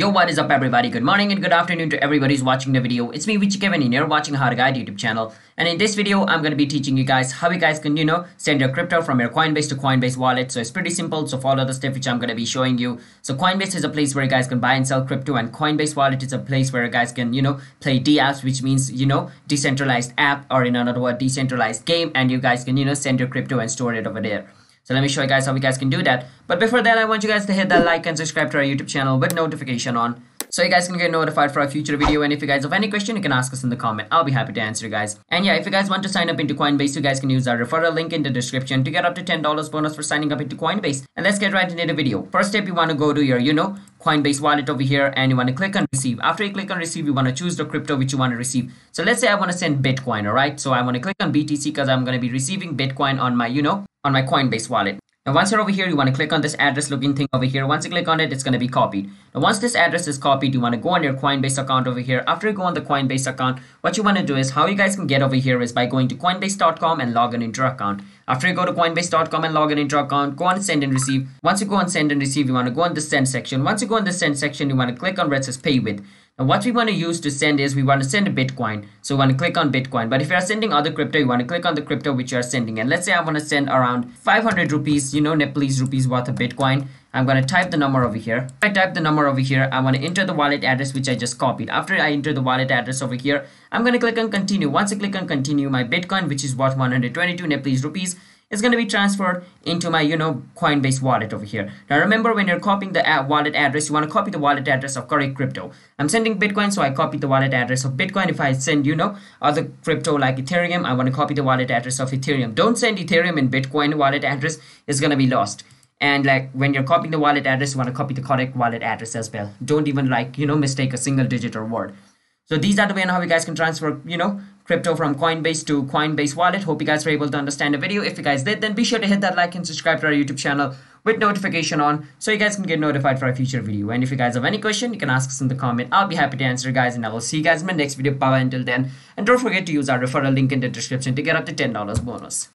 Yo, what is up everybody? Good morning and good afternoon to everybody who's watching the video. It's me, Vichy Kevin, and you're watching How To Guide YouTube channel. And in this video, I'm going to be teaching you guys how you guys can, send your crypto from your Coinbase to Coinbase Wallet. So it's pretty simple. So follow the step which I'm going to be showing you. So Coinbase is a place where you guys can buy and sell crypto, and Coinbase Wallet is a place where you guys can, play D apps, which means, decentralized app, or in another word, decentralized game. And you guys can, send your crypto and store it over there. So let me show you guys how you guys can do that. But before that, I want you guys to hit that like and subscribe to our YouTube channel with notification on, so you guys can get notified for our future video. And if you guys have any question, you can ask us in the comment. I'll be happy to answer you guys. And yeah, if you guys want to sign up into Coinbase, you guys can use our referral link in the description to get up to $10 bonus for signing up into Coinbase. And let's get right into the video. First step, you want to go to your, Coinbase Wallet over here, and you want to click on receive. After you click on receive, you want to choose the crypto which you want to receive. So let's say I want to send Bitcoin, all right? So I want to click on BTC because I'm going to be receiving Bitcoin on my, on my Coinbase Wallet. Now, once you're over here, you want to click on this address looking thing over here. Once you click on it, it's going to be copied. Now, once this address is copied, you want to go on your Coinbase account over here. After you go on the Coinbase account, what you want to do is, how you guys can get over here is by going to coinbase.com and log in into your account. After you go to coinbase.com and log in into your account, go on send and receive. Once you go on send and receive, you want to go on the send section. Once you go on the send section, you want to click on where it says pay with. Now, what we want to use to send is, we want to send Bitcoin. So we want to click on Bitcoin. But if you are sending other crypto, you want to click on the crypto which you are sending. And let's say I want to send around 500 rupees, Nepalese rupees worth of Bitcoin. I'm going to type the number over here. If I type the number over here, I want to enter the wallet address which I just copied. After I enter the wallet address over here, I'm going to click on continue. Once I click on continue, my Bitcoin, which is worth 122 Nepalese rupees, is going to be transferred into my, Coinbase Wallet over here. Now, remember, when you're copying the wallet address, you want to copy the wallet address of correct crypto. I'm sending Bitcoin, so I copied the wallet address of Bitcoin. If I send, other crypto like Ethereum, I want to copy the wallet address of Ethereum. Don't send Ethereum in Bitcoin wallet address. It's going to be lost. And like when you're copying the wallet address, you want to copy the correct wallet address as well. Don't even mistake a single digit or word. So these are the way on how you guys can transfer, crypto from Coinbase to Coinbase Wallet. Hope you guys were able to understand the video. If you guys did, then be sure to hit that like and subscribe to our YouTube channel with notification on, so you guys can get notified for our future video. And if you guys have any question, you can ask us in the comment. I'll be happy to answer you guys, and I will see you guys in my next video. Bye-bye until then. And don't forget to use our referral link in the description to get up to $10 bonus.